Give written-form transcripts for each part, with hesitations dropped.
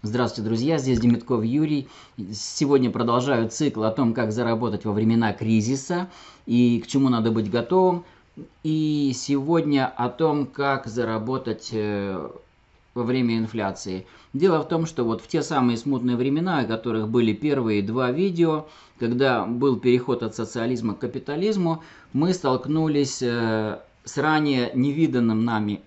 Здравствуйте, друзья! Здесь Демидков Юрий. Сегодня продолжаю цикл о том, как заработать во времена кризиса и к чему надо быть готовым. И сегодня о том, как заработать во время инфляции. Дело в том, что вот в те самые смутные времена, о которых были первые два видео, когда был переход от социализма к капитализму, мы столкнулись с ранее невиданным нами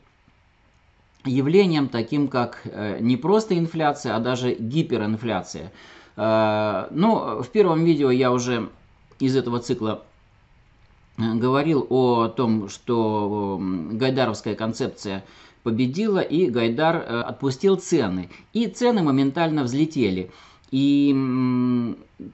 явлением, таким как не просто инфляция, а даже гиперинфляция. Ну, в первом видео я уже из этого цикла говорил о том, что гайдаровская концепция победила, и Гайдар отпустил цены. И цены моментально взлетели. И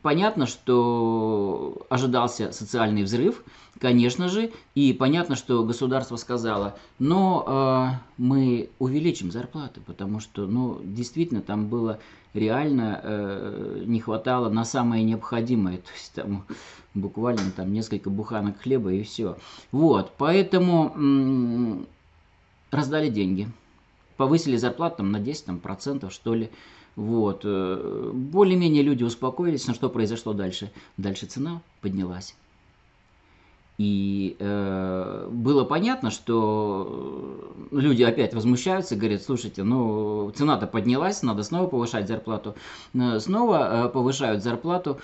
понятно, что ожидался социальный взрыв, конечно же, и понятно, что государство сказало, но мы увеличим зарплаты, потому что, ну, действительно, там было реально не хватало на самое необходимое, то есть там буквально там несколько буханок хлеба и все. Вот, поэтому раздали деньги, повысили зарплату там на 10%, что ли. Вот. Более-менее люди успокоились, но что произошло дальше? Дальше цена поднялась. И было понятно, что люди опять возмущаются, говорят, слушайте, ну цена-то поднялась, надо снова повышать зарплату. Снова повышают зарплату.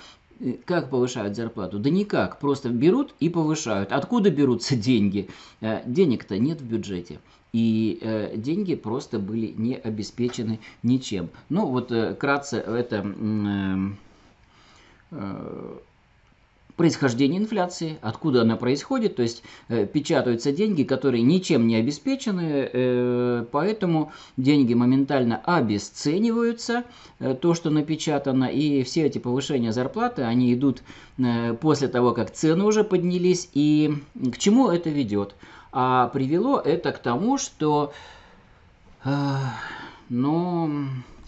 Как повышают зарплату? Да никак, просто берут и повышают. Откуда берутся деньги? Денег-то нет в бюджете. И деньги просто были не обеспечены ничем. Ну вот вкратце это происхождение инфляции, откуда она происходит. То есть печатаются деньги, которые ничем не обеспечены, поэтому деньги моментально обесцениваются, то, что напечатано. И все эти повышения зарплаты, они идут после того, как цены уже поднялись. И к чему это ведет? А привело это к тому, что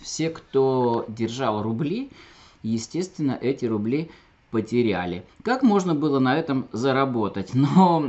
все, кто держал рубли, естественно, эти рубли потеряли. Как можно было на этом заработать? Но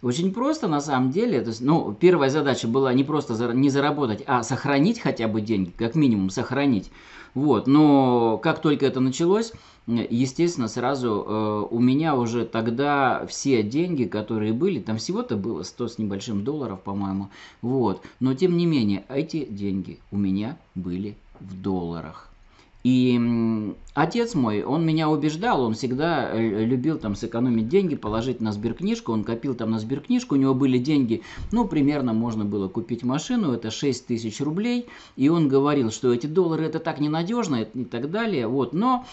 очень просто, на самом деле. То есть, ну, первая задача была не просто не заработать, а сохранить хотя бы деньги, как минимум сохранить. Вот. Но как только это началось, естественно, сразу у меня уже тогда все деньги, которые были, там всего-то было 100 с небольшим долларов, по-моему. Вот. Но тем не менее, эти деньги у меня были в долларах. И отец мой, он меня убеждал, он всегда любил там сэкономить деньги, положить на сберкнижку, он копил там на сберкнижку, у него были деньги, ну, примерно можно было купить машину, это 6000 рублей, и он говорил, что эти доллары это так ненадежно и так далее, вот, но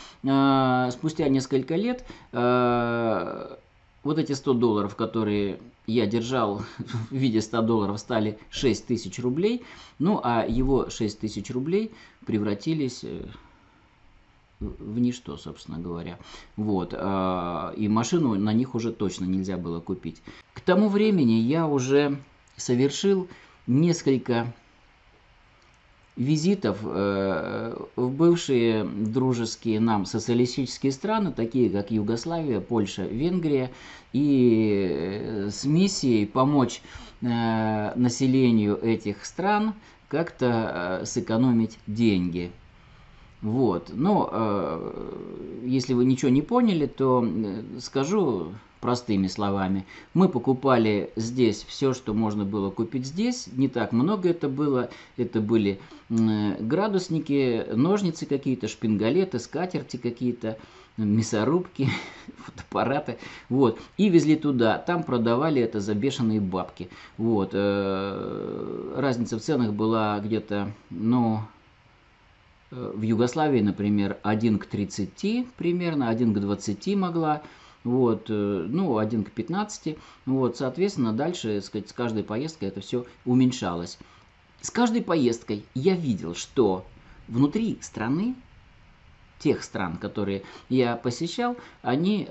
спустя несколько лет вот эти 100 долларов, которые я держал в виде 100 долларов, стали 6000 рублей, ну, а его 6000 рублей превратились в ничто, собственно говоря. Вот. И машину на них уже точно нельзя было купить. К тому времени я уже совершил несколько визитов в бывшие дружеские нам социалистические страны, такие как Югославия, Польша, Венгрия, и с миссией помочь населению этих стран как-то сэкономить деньги. Вот. Но если вы ничего не поняли, то скажу простыми словами. Мы покупали здесь все, что можно было купить здесь. Не так много это было. Это были градусники, ножницы какие-то, шпингалеты, скатерти какие-то, мясорубки, фотоаппараты. Вот. И везли туда. Там продавали это за бешеные бабки. Вот. Разница в ценах была где-то, ну... В Югославии, например, 1 к 30, примерно, 1 к 20 могла, вот, ну, 1 к 15. Вот, соответственно, дальше, сказать, с каждой поездкой это все уменьшалось. С каждой поездкой я видел, что внутри страны, тех стран, которые я посещал, они,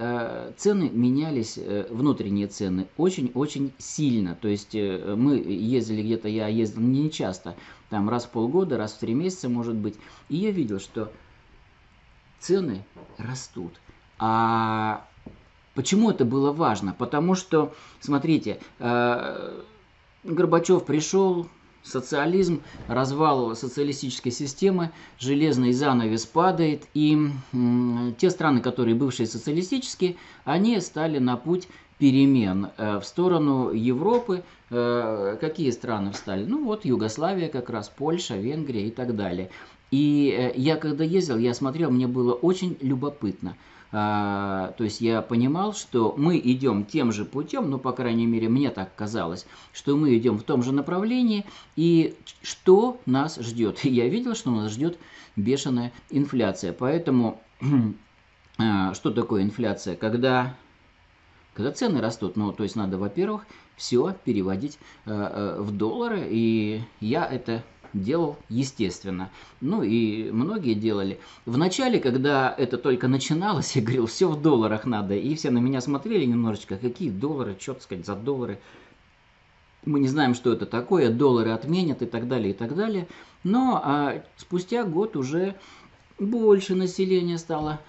цены менялись, внутренние цены, очень-очень сильно. То есть мы ездили где-то, я ездил не часто, там раз в полгода, раз в 3 месяца, может быть. И я видел, что цены растут, а Почему это было важно? Потому что, смотрите, Горбачев пришел, социализм, развал социалистической системы, железный занавес падает, и те страны, которые бывшие социалистические, они стали на путь перемен в сторону Европы. Какие страны встали? Ну вот Югославия как раз, Польша, Венгрия и так далее. И я когда ездил, я смотрел, мне было очень любопытно. То есть я понимал, что мы идем тем же путем, ну, по крайней мере, мне так казалось, что мы идем в том же направлении, и что нас ждет. И я видел, что нас ждет бешеная инфляция. Поэтому, что такое инфляция? Когда цены растут, ну, то есть надо, во-первых, все переводить в доллары, и я это делал, естественно. Ну и многие делали. В начале, когда это только начиналось, я говорил, все в долларах надо. И все на меня смотрели немножечко, какие доллары, что сказать за доллары. Мы не знаем, что это такое, доллары отменят и так далее, и так далее. Но спустя год уже больше населения стало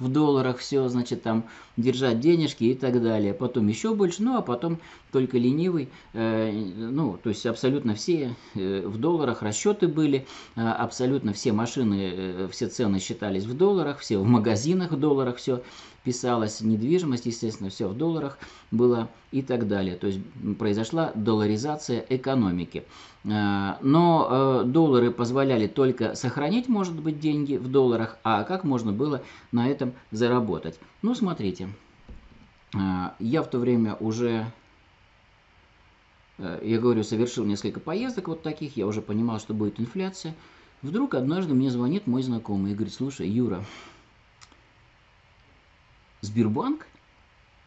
в долларах все, значит, там держать денежки и так далее. Потом еще больше, ну а потом только ленивый, ну то есть абсолютно все в долларах расчеты были, абсолютно все машины, все цены считались в долларах, все в магазинах в долларах, все писалось, недвижимость, естественно, все в долларах было и так далее. То есть произошла долларизация экономики. Но доллары позволяли только сохранить, может быть, деньги в долларах, а как можно было на этом заработать? Ну, смотрите, я в то время уже, я говорю, совершил несколько поездок вот таких, я уже понимал, что будет инфляция. Вдруг однажды мне звонит мой знакомый и говорит, слушай, Юра, Сбербанк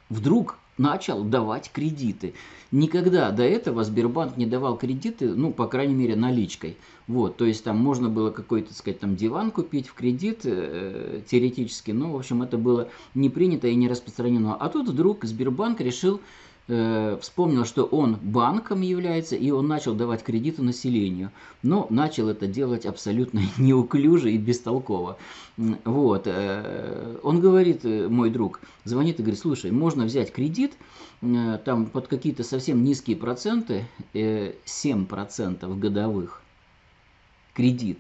вдруг начал давать кредиты. Никогда до этого Сбербанк не давал кредиты, ну, по крайней мере, наличкой. Вот, то есть там можно было какой-то, так сказать, там диван купить в кредит, теоретически, но, в общем, это было не принято и не распространено. А тут вдруг Сбербанк решил, вспомнил, что он банком является, и он начал давать кредиты населению. Но начал это делать абсолютно неуклюже и бестолково. Вот. Он говорит, мой друг, звонит и говорит, слушай, можно взять кредит, там под какие-то совсем низкие проценты, 7% годовых кредит.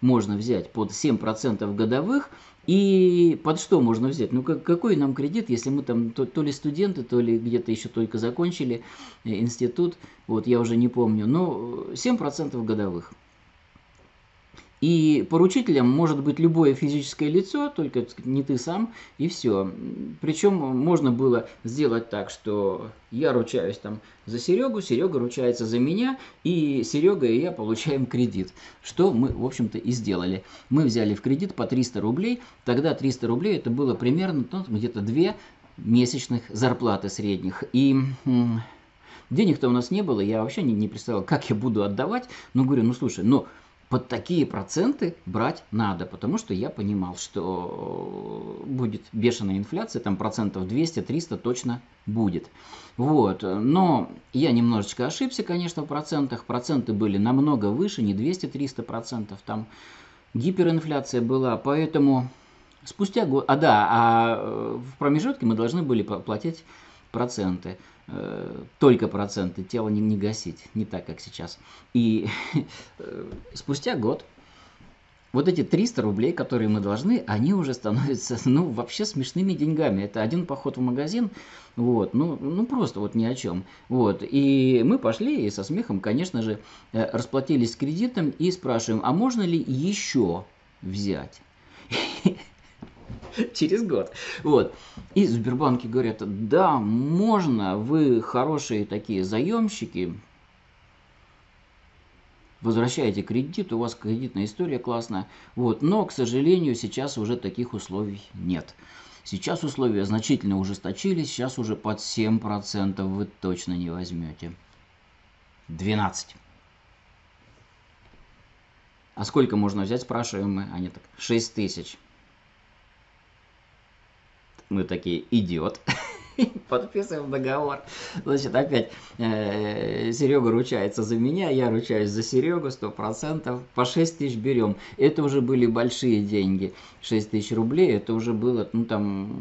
Можно взять под 7% годовых. И под что можно взять? Ну, какой нам кредит, если мы там то ли студенты, то ли где-то еще только закончили институт, вот я уже не помню, но 7% годовых. И поручителем может быть любое физическое лицо, только не ты сам, и все. Причем можно было сделать так, что я ручаюсь там за Серегу, Серега ручается за меня, и Серега и я получаем кредит. Что мы, в общем-то, и сделали. Мы взяли в кредит по 300 рублей, тогда 300 рублей это было примерно, ну, где-то 2 месячных зарплаты средних. И денег-то у нас не было, я вообще не представлял, как я буду отдавать, но говорю, ну слушай, ну... Под такие проценты брать надо, потому что я понимал, что будет бешеная инфляция, там процентов 200-300 точно будет. Вот. Но я немножечко ошибся, конечно, в процентах. Проценты были намного выше, не 200-300%, там гиперинфляция была, поэтому спустя год... А в промежутке мы должны были платить проценты. Только проценты, тело не гасить, не так, как сейчас. И спустя год вот эти 300 рублей, которые мы должны, они уже становятся, ну, вообще смешными деньгами. Это один поход в магазин, вот, ну просто вот ни о чем. Вот, и мы пошли и со смехом, конечно же, расплатились с кредитом и спрашиваем, а можно ли еще взять? Через год. Вот. И в Сбербанке говорят, да, можно, вы хорошие такие заемщики, возвращаете кредит, у вас кредитная история классная. Вот. Но, к сожалению, сейчас уже таких условий нет. Сейчас условия значительно ужесточились, сейчас уже под 7% вы точно не возьмете. 12. А сколько можно взять, спрашиваем мы, они так, 6 тысяч. Мы такие, идиот. подписываем договор. Значит, опять Серега ручается за меня, я ручаюсь за Серегу 100%. По 6 тысяч берем. Это уже были большие деньги. 6 тысяч рублей, это уже было, ну там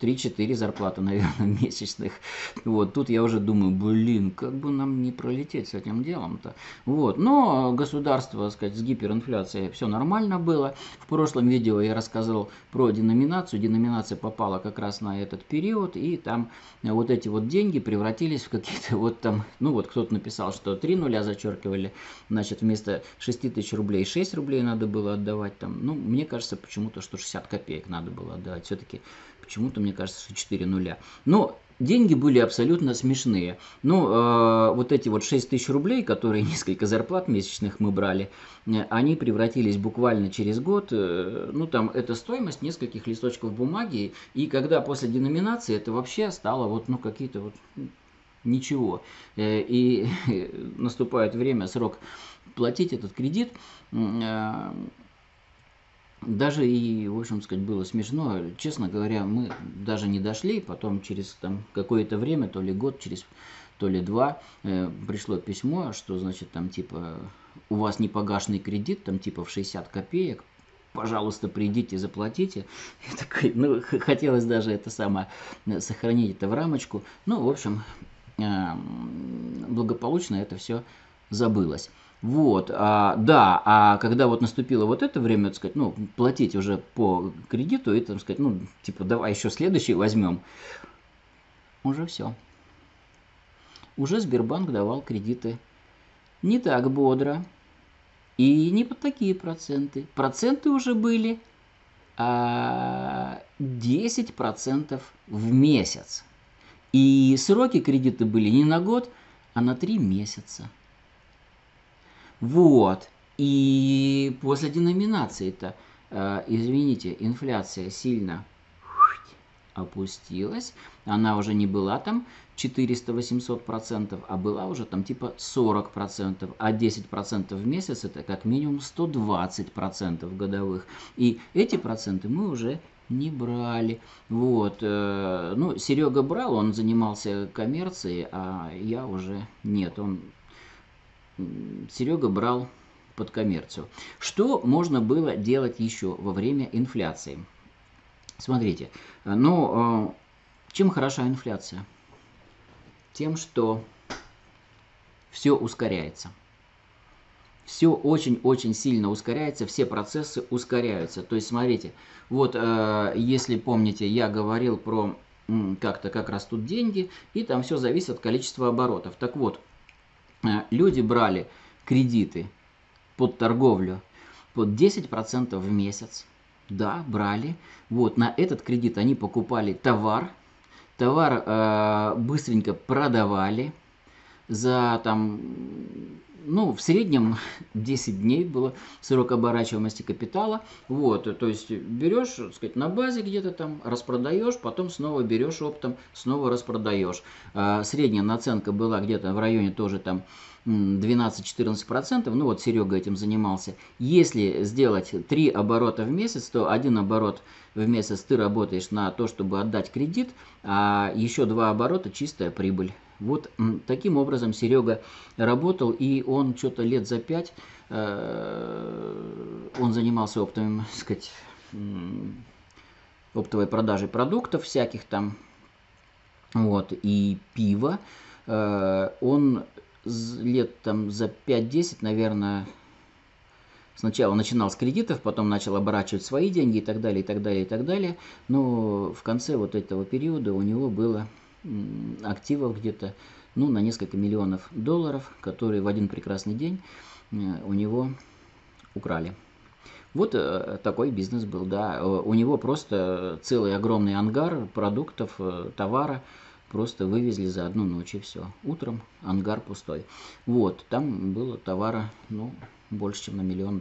3-4 зарплаты, наверное, месячных. Вот, тут я уже думаю, блин, как бы нам не пролететь с этим делом-то. Вот, но государство, так сказать, с гиперинфляцией все нормально было. В прошлом видео я рассказывал про деноминацию. Деноминация попала как раз на этот период, и там вот эти вот деньги превратились в какие-то вот там, ну вот кто-то написал, что 3 нуля зачеркивали, значит, вместо 6 тысяч рублей 6 рублей надо было отдавать там. Ну, мне кажется, почему-то, что 60 копеек надо было отдавать. Все-таки почему-то, мне кажется, что 4 нуля. Но деньги были абсолютно смешные. Ну, вот эти вот 6 тысяч рублей, которые несколько зарплат месячных мы брали, они превратились буквально через год, ну, там, это стоимость нескольких листочков бумаги, и когда после деноминации это вообще стало вот, ну, какие-то вот ничего. И наступает время, срок платить этот кредит. Даже и, в общем сказать, было смешно. Честно говоря, мы даже не дошли. Потом через какое-то время, то ли год, то ли два, пришло письмо, что, значит, там, типа, у вас непогашенный кредит, там, типа, в 60 копеек. Пожалуйста, придите, заплатите. Я такой, ну, хотелось даже это самое, сохранить это в рамочку. Ну, в общем, благополучно это все забылось. Вот, да, а когда вот наступило вот это время, так сказать, ну, платить уже по кредиту и, так сказать, ну, типа, давай еще следующий возьмем, уже все. Уже Сбербанк давал кредиты не так бодро и не под такие проценты. Проценты уже были 10% в месяц. И сроки кредита были не на год, а на 3 месяца. Вот, и после деноминации-то, извините, инфляция сильно опустилась, она уже не была там 400-800%, а была уже там типа 40%, а 10% в месяц это как минимум 120% годовых, и эти проценты мы уже не брали. Вот, ну, Серега брал, он занимался коммерцией, а я уже нет, он... Серега брал под коммерцию. Что можно было делать еще во время инфляции? Смотрите, ну, чем хороша инфляция? Тем, что все ускоряется. Все очень-очень сильно ускоряется, все процессы ускоряются. То есть, смотрите, вот, если помните, я говорил про как-то, как растут деньги, и там все зависит от количества оборотов. Так вот, люди брали кредиты под торговлю под 10% в месяц. Да, брали. Вот, на этот кредит они покупали товар. Товар быстренько продавали. За там, ну, в среднем 10 дней было срок оборачиваемости капитала. Вот, то есть берешь, так сказать, на базе где-то там, распродаешь, потом снова берешь оптом, снова распродаешь. Средняя наценка была где-то в районе тоже там 12-14%. Ну вот Серега этим занимался. Если сделать 3 оборота в месяц, то 1 оборот в месяц ты работаешь на то, чтобы отдать кредит, а еще 2 оборота чистая прибыль. Вот таким образом Серега работал, и он что-то лет за 5, он занимался оптовым, так сказать, оптовой продажей продуктов всяких там, вот, и пива. Он лет там за 5-10, наверное, сначала начинал с кредитов, потом начал оборачивать свои деньги и так далее, и так далее, и так далее. Но в конце вот этого периода у него было... активов где-то, ну, на несколько миллионов долларов, которые в один прекрасный день у него украли. Вот такой бизнес был, да. У него просто целый огромный ангар продуктов, товара просто вывезли за одну ночь, и все. Утром ангар пустой. Вот, там было товара, ну, больше, чем на $1 миллион.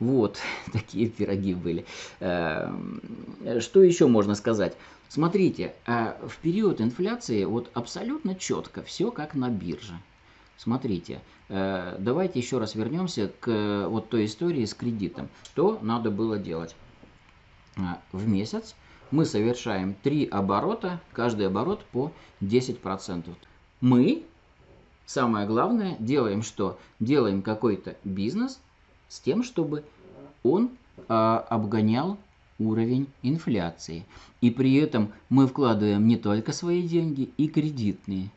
Вот, такие пироги были. Что еще можно сказать? Смотрите, в период инфляции вот абсолютно четко все как на бирже. Смотрите, давайте еще раз вернемся к вот той истории с кредитом. Что надо было делать? В месяц мы совершаем 3 оборота, каждый оборот по 10%. Мы, самое главное, делаем что? Делаем какой-то бизнес с тем, чтобы он обгонял уровень инфляции. И при этом мы вкладываем не только свои деньги, и кредитные.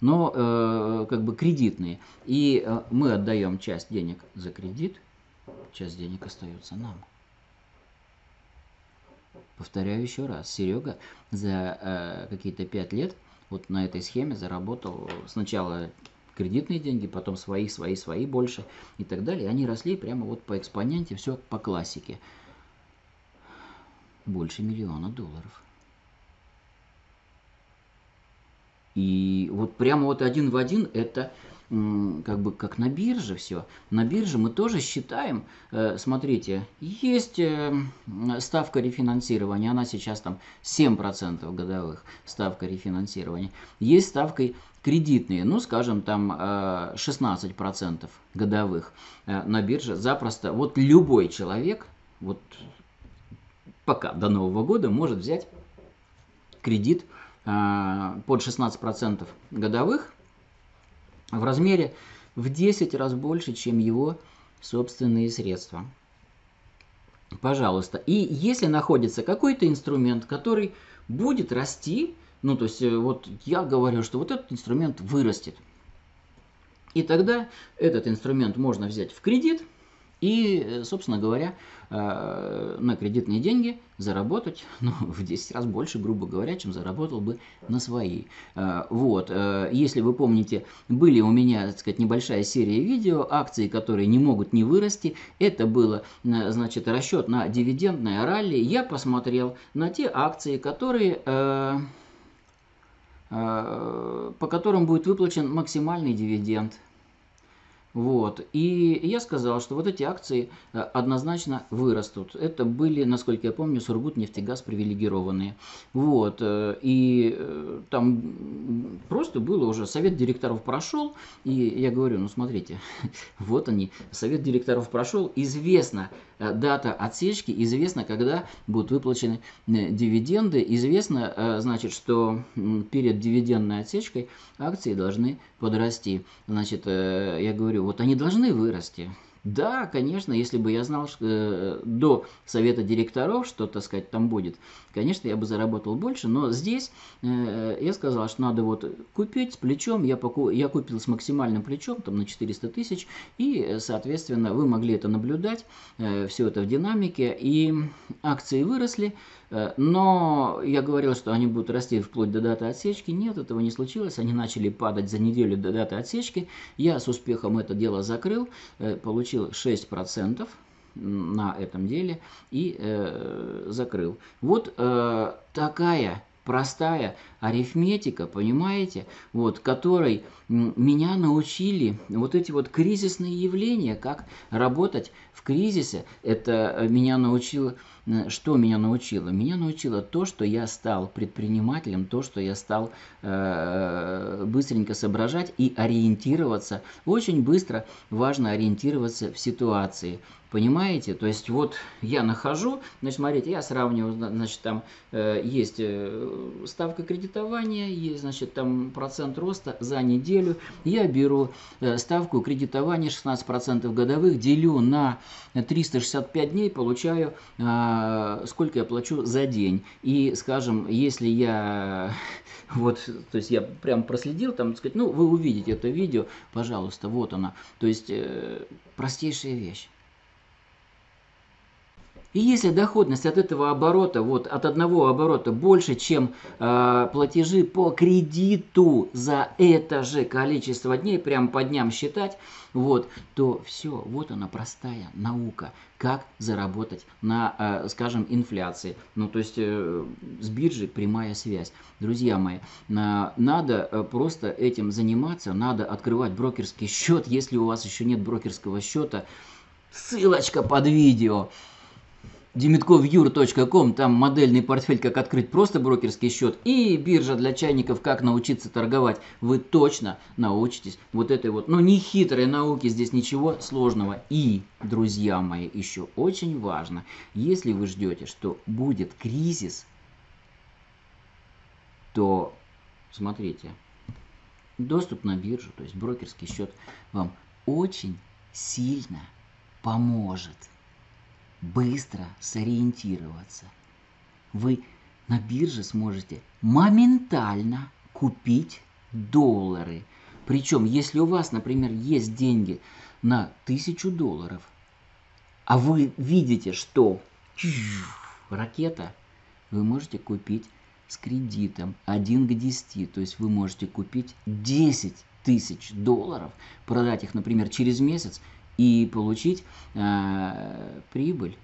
Но как бы кредитные. И мы отдаем часть денег за кредит, часть денег остается нам. Повторяю еще раз, Серега за какие-то 5 лет вот на этой схеме заработал сначала кредитные деньги, потом свои больше и так далее. Они росли прямо вот по экспоненте, все по классике. Больше $1 000 000. И вот прямо вот один в один это как бы как на бирже все. На бирже мы тоже считаем, смотрите, есть ставка рефинансирования, она сейчас там 7% годовых, ставка рефинансирования. Есть ставки кредитные, ну скажем там 16% годовых на бирже. Запросто вот любой человек, вот пока до Нового года, может взять кредит под 16% годовых в размере в 10 раз больше, чем его собственные средства. Пожалуйста. И если находится какой-то инструмент, который будет расти, ну то есть вот я говорю, что вот этот инструмент вырастет, и тогда этот инструмент можно взять в кредит и, собственно говоря, на кредитные деньги заработать, ну, в 10 раз больше, грубо говоря, чем заработал бы на свои. Вот, если вы помните, были у меня, так сказать, небольшая серия видео, акции, которые не могут не вырасти. Это было, значит, расчет на дивидендное ралли. Я посмотрел на те акции, которые, по которым будет выплачен максимальный дивиденд. Вот. И я сказал, что вот эти акции однозначно вырастут. Это были, насколько я помню, Сургутнефтегаз привилегированные. Вот. И там просто было уже, совет директоров прошел, и я говорю, ну смотрите, вот они, совет директоров прошел, известна дата отсечки, известно, когда будут выплачены дивиденды, известно, значит, что перед дивидендной отсечкой акции должны подрасти. Значит, я говорю, вот они должны вырасти. Да, конечно, если бы я знал что, до совета директоров, что, так сказать, там будет, конечно, я бы заработал больше, но здесь я сказал, что надо вот купить с плечом, я купил с максимальным плечом, там на 400 000, и, соответственно, вы могли это наблюдать, все это в динамике, и акции выросли, но я говорил, что они будут расти вплоть до даты отсечки, нет, этого не случилось, они начали падать за неделю до даты отсечки, я с успехом это дело закрыл, получил 6% на этом деле и закрыл. Вот такая простая арифметика, понимаете, вот, которой меня научили вот эти вот кризисные явления, как работать в кризисе. Это меня научило, что меня научило? Меня научило то, что я стал предпринимателем, то, что я стал быстренько соображать и ориентироваться. Очень быстро важно ориентироваться в ситуации. Понимаете? То есть вот я нахожу, значит, смотрите, я сравниваю, значит, там есть ставка кредитования, есть, значит, там процент роста за неделю. Я беру ставку кредитования 16% годовых, делю на 365 дней, получаю, сколько я плачу за день. И, скажем, если я, вот, то есть я прям проследил, там, так сказать, ну, вы увидите это видео, пожалуйста, вот оно. То есть простейшая вещь. И если доходность от этого оборота, вот от одного оборота больше, чем платежи по кредиту за это же количество дней, прям по дням считать, вот, то все, вот она простая наука, как заработать на, скажем, инфляции. Ну, то есть с биржей прямая связь. Друзья мои, надо просто этим заниматься, надо открывать брокерский счет. Если у вас еще нет брокерского счета, ссылочка под видео. Демидковюр.ком, там модельный портфель, как открыть просто брокерский счет, и биржа для чайников, как научиться торговать. Вы точно научитесь вот этой вот, ну, не хитрой науке, здесь ничего сложного. И, друзья мои, еще очень важно, если вы ждете, что будет кризис, то, смотрите, доступ на биржу, то есть брокерский счет, вам очень сильно поможет быстро сориентироваться. Вы на бирже сможете моментально купить доллары. Причем, если у вас, например, есть деньги на $1000, а вы видите, что ракета, вы можете купить с кредитом 1:10. То есть вы можете купить $10 000, продать их, например, через месяц и получить прибыль.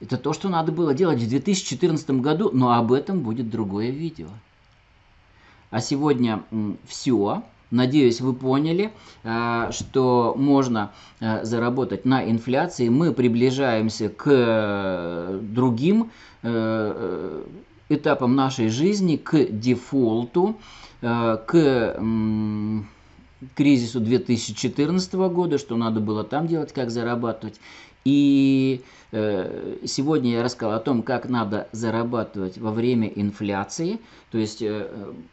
Это то, что надо было делать в 2014 году, но об этом будет другое видео. А сегодня все. Надеюсь, вы поняли, что можно заработать на инфляции. Мы приближаемся к другим этапом нашей жизни, к дефолту, к кризису 2014 года, что надо было там делать, как зарабатывать. И сегодня я рассказал о том, как надо зарабатывать во время инфляции, то есть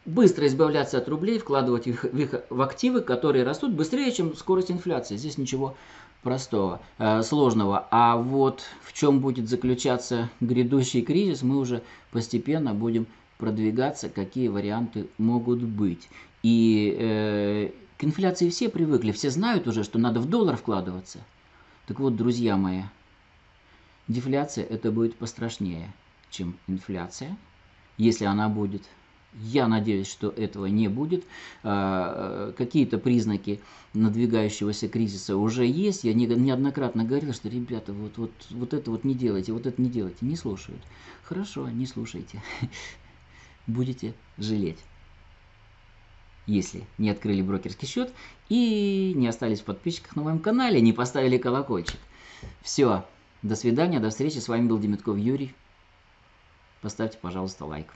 быстро избавляться от рублей, вкладывать их в активы, которые растут быстрее, чем скорость инфляции. Здесь ничего простого, сложного. А вот в чем будет заключаться грядущий кризис, мы уже постепенно будем продвигаться, какие варианты могут быть. И к инфляции все привыкли, все знают уже, что надо в доллар вкладываться. Так вот, друзья мои, дефляция это будет пострашнее, чем инфляция, если она будет. Я надеюсь, что этого не будет. Какие-то признаки надвигающегося кризиса уже есть. Я неоднократно говорил, что, ребята, вот это вот не делайте, вот это не делайте. Не слушают. Хорошо, не слушайте. Будете жалеть, если не открыли брокерский счет и не остались в подписчиках на моем канале, не поставили колокольчик. Все, до свидания, до встречи. С вами был Демидков Юрий. Поставьте, пожалуйста, лайк.